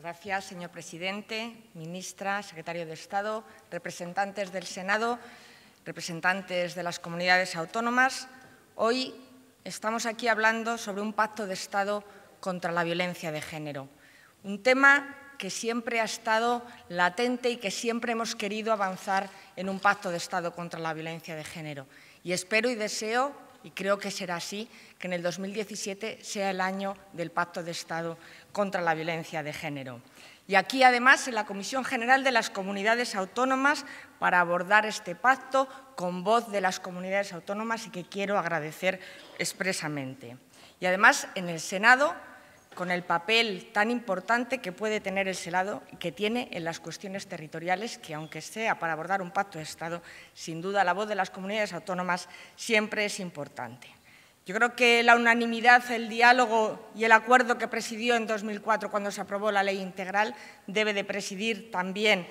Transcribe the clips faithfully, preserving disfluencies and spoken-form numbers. Gracias, señor presidente, ministra, secretario de Estado, representantes del Senado, representantes de las comunidades autónomas. Hoy estamos aquí hablando sobre un pacto de Estado contra la violencia de género, un tema que siempre ha estado latente y que siempre hemos querido avanzar en un pacto de Estado contra la violencia de género. Y espero y deseo, y creo que será así, que en el dos mil diecisiete sea el año del Pacto de Estado contra la violencia de género. Y aquí, además, en la Comisión General de las Comunidades Autónomas, para abordar este pacto con voz de las comunidades autónomas y que quiero agradecer expresamente. Y además, en el Senado, con el papel tan importante que puede tener el Senado y que tiene en las cuestiones territoriales, que aunque sea para abordar un pacto de Estado, sin duda la voz de las comunidades autónomas siempre es importante. Yo creo que la unanimidad, el diálogo y el acuerdo que presidió en dos mil cuatro cuando se aprobó la ley integral debe de presidir también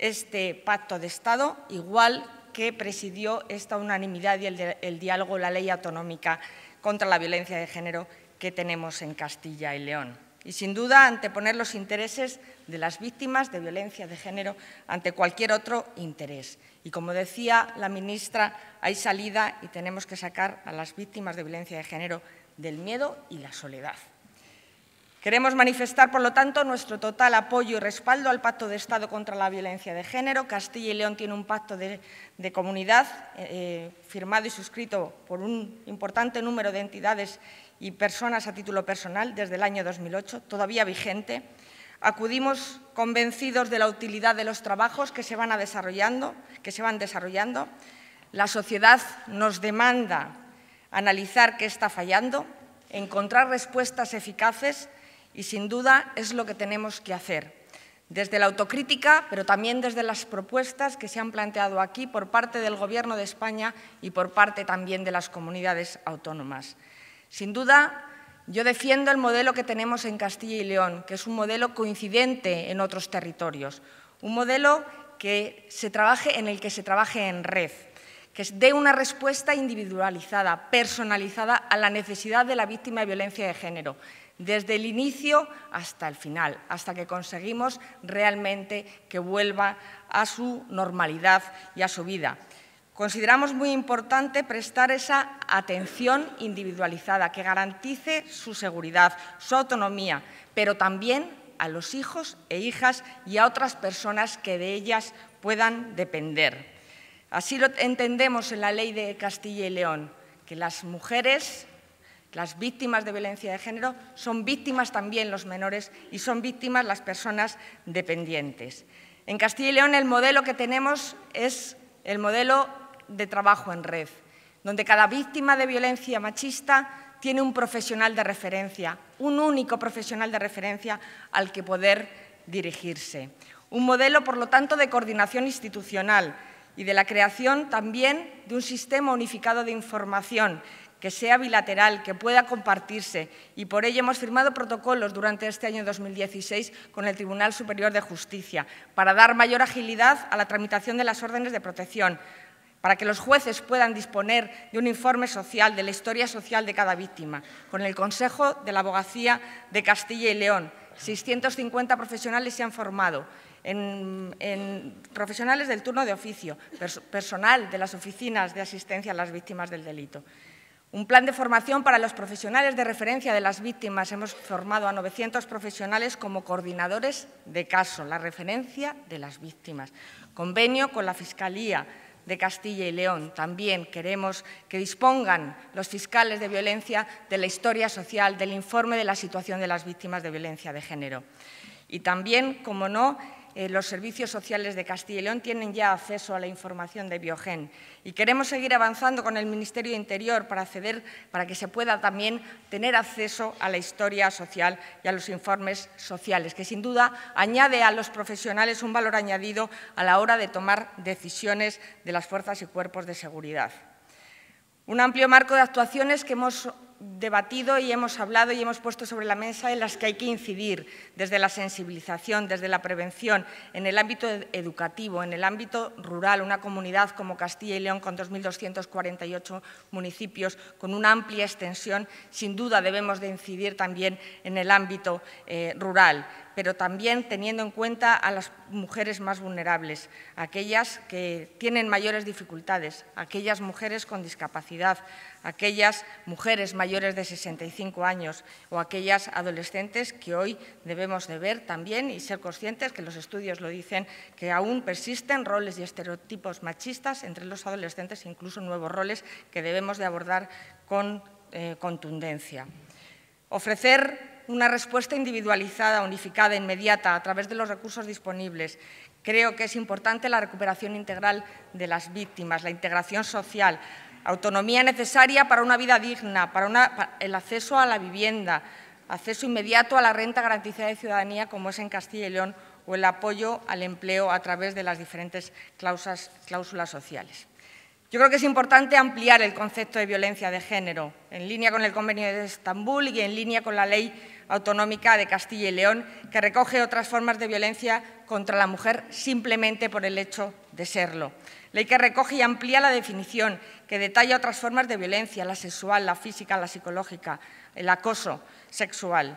este pacto de Estado, igual que presidió esta unanimidad y el, de, el diálogo la ley autonómica contra la violencia de género que tenemos en Castilla y León. Y, sin duda, anteponer los intereses de las víctimas de violencia de género ante cualquier otro interés. Y, como decía la ministra, hay salida y tenemos que sacar a las víctimas de violencia de género del miedo y la soledad. Queremos manifestar, por lo tanto, nuestro total apoyo y respaldo al Pacto de Estado contra la violencia de género. Castilla y León tiene un pacto de, de comunidad eh, firmado y suscrito por un importante número de entidades y personas a título personal desde el año dos mil ocho, todavía vigente. Acudimos convencidos de la utilidad de los trabajos que se van a desarrollando, que se van desarrollando. La sociedad nos demanda analizar qué está fallando, encontrar respuestas eficaces. Y, sin duda, es lo que tenemos que hacer, desde la autocrítica, pero también desde las propuestas que se han planteado aquí por parte del Gobierno de España y por parte también de las comunidades autónomas. Sin duda, yo defiendo el modelo que tenemos en Castilla y León, que es un modelo coincidente en otros territorios, un modelo que se trabaje, en el que se trabaje en red, que dé una respuesta individualizada, personalizada a la necesidad de la víctima de violencia de género, desde el inicio hasta el final, hasta que conseguimos realmente que vuelva a su normalidad y a su vida. Consideramos muy importante prestar esa atención individualizada que garantice su seguridad, su autonomía, pero también a los hijos e hijas y a otras personas que de ellas puedan depender. Así lo entendemos en la ley de Castilla y León, que las mujeres, las víctimas de violencia de género, son víctimas también los menores y son víctimas las personas dependientes. En Castilla y León el modelo que tenemos es el modelo de trabajo en red, donde cada víctima de violencia machista tiene un profesional de referencia, un único profesional de referencia al que poder dirigirse. Un modelo, por lo tanto, de coordinación institucional y de la creación también de un sistema unificado de información que sea bilateral, que pueda compartirse, y por ello hemos firmado protocolos durante este año dos mil dieciséis con el Tribunal Superior de Justicia para dar mayor agilidad a la tramitación de las órdenes de protección, para que los jueces puedan disponer de un informe social, de la historia social de cada víctima, con el Consejo de la Abogacía de Castilla y León. seiscientos cincuenta profesionales se han formado, en, en profesionales del turno de oficio, pers- personal de las oficinas de asistencia a las víctimas del delito. Un plan de formación para los profesionales de referencia de las víctimas. Hemos formado a novecientos profesionales como coordinadores de caso, la referencia de las víctimas. Convenio con la Fiscalía de Castilla y León. También queremos que dispongan los fiscales de violencia de la historia social, del informe de la situación de las víctimas de violencia de género. Y también, como no, Eh, los servicios sociales de Castilla y León tienen ya acceso a la información de Biogen y queremos seguir avanzando con el Ministerio de Interior para, acceder, para que se pueda también tener acceso a la historia social y a los informes sociales, que sin duda añade a los profesionales un valor añadido a la hora de tomar decisiones de las fuerzas y cuerpos de seguridad. Un amplio marco de actuaciones que hemos debatido y hemos hablado y hemos puesto sobre la mesa en las que hay que incidir desde la sensibilización, desde la prevención, en el ámbito educativo, en el ámbito rural, una comunidad como Castilla y León con dos mil doscientos cuarenta y ocho municipios, con una amplia extensión, sin duda debemos de incidir también en el ámbito eh, rural. pero también teniendo en cuenta a las mujeres más vulnerables, aquellas que tienen mayores dificultades, aquellas mujeres con discapacidad, aquellas mujeres mayores de sesenta y cinco años o aquellas adolescentes que hoy debemos de ver también y ser conscientes, que los estudios lo dicen, que aún persisten roles y estereotipos machistas entre los adolescentes, incluso nuevos roles que debemos de abordar con eh, contundencia. Ofrecer una respuesta individualizada, unificada, inmediata, a través de los recursos disponibles. Creo que es importante la recuperación integral de las víctimas, la integración social, autonomía necesaria para una vida digna, para, una, para el acceso a la vivienda, acceso inmediato a la renta garantizada de ciudadanía, como es en Castilla y León, o el apoyo al empleo a través de las diferentes cláusulas, cláusulas sociales. Yo creo que es importante ampliar el concepto de violencia de género, en línea con el Convenio de Estambul y en línea con la Ley Autonómica de Castilla y León, que recoge otras formas de violencia contra la mujer simplemente por el hecho de serlo. Ley que recoge y amplía la definición, que detalla otras formas de violencia, la sexual, la física, la psicológica, el acoso sexual.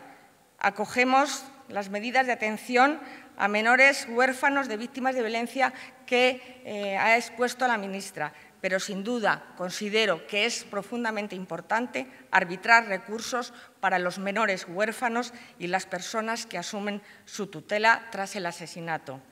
Acogemos las medidas de atención a menores huérfanos de víctimas de violencia que eh, ha expuesto la ministra. Pero, sin duda, considero que es profundamente importante arbitrar recursos para los menores huérfanos y las personas que asumen su tutela tras el asesinato.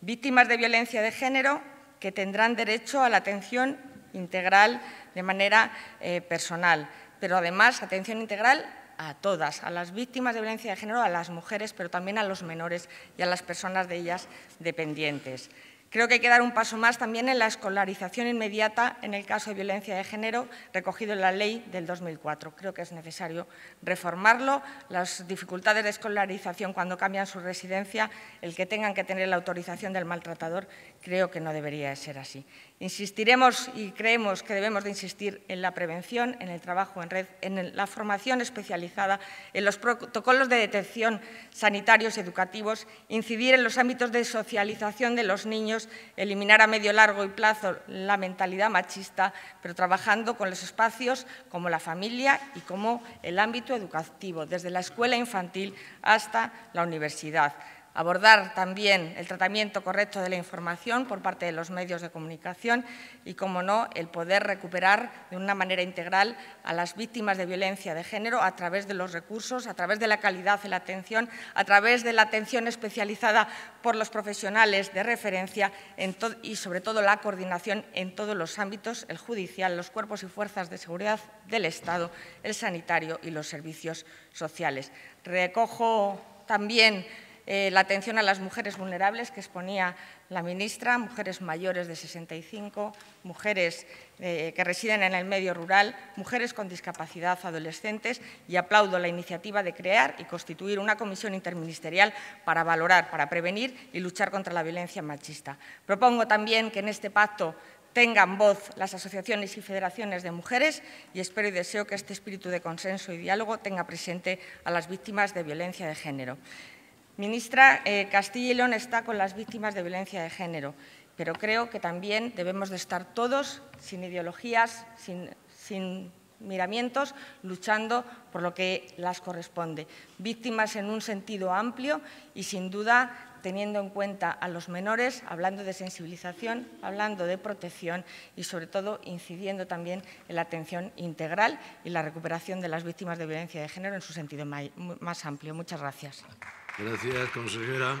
Víctimas de violencia de género que tendrán derecho a la atención integral de manera eh, personal, pero además atención integral a todas, a las víctimas de violencia de género, a las mujeres, pero también a los menores y a las personas de ellas dependientes. Creo que hay que dar un paso más también en la escolarización inmediata en el caso de violencia de género, recogido en la ley del dos mil cuatro. Creo que es necesario reformarlo. Las dificultades de escolarización cuando cambian su residencia, el que tengan que tener la autorización del maltratador, creo que no debería ser así. Insistiremos y creemos que debemos de insistir en la prevención, en el trabajo en red, en la formación especializada, en los protocolos de detección sanitarios educativos, incidir en los ámbitos de socialización de los niños, eliminar a medio largo y plazo la mentalidad machista, pero trabajando con los espacios como la familia y como el ámbito educativo, desde la escuela infantil hasta la universidad. Abordar también el tratamiento correcto de la información por parte de los medios de comunicación y, como no, el poder recuperar de una manera integral a las víctimas de violencia de género a través de los recursos, a través de la calidad de la atención, a través de la atención especializada por los profesionales de referencia en y, sobre todo, la coordinación en todos los ámbitos, el judicial, los cuerpos y fuerzas de seguridad del Estado, el sanitario y los servicios sociales. Recojo también Eh, la atención a las mujeres vulnerables que exponía la ministra, mujeres mayores de sesenta y cinco, mujeres eh, que residen en el medio rural, mujeres con discapacidad, adolescentes, y aplaudo la iniciativa de crear y constituir una comisión interministerial para valorar, para prevenir y luchar contra la violencia machista. Propongo también que en este pacto tengan voz las asociaciones y federaciones de mujeres y espero y deseo que este espíritu de consenso y diálogo tenga presente a las víctimas de violencia de género. Ministra, eh, Castilla y León está con las víctimas de violencia de género, pero creo que también debemos de estar todos, sin ideologías, sin, sin miramientos, luchando por lo que las corresponde. Víctimas en un sentido amplio y, sin duda, teniendo en cuenta a los menores, hablando de sensibilización, hablando de protección y, sobre todo, incidiendo también en la atención integral y la recuperación de las víctimas de violencia de género en su sentido más amplio. Muchas gracias. Gracias, consejera.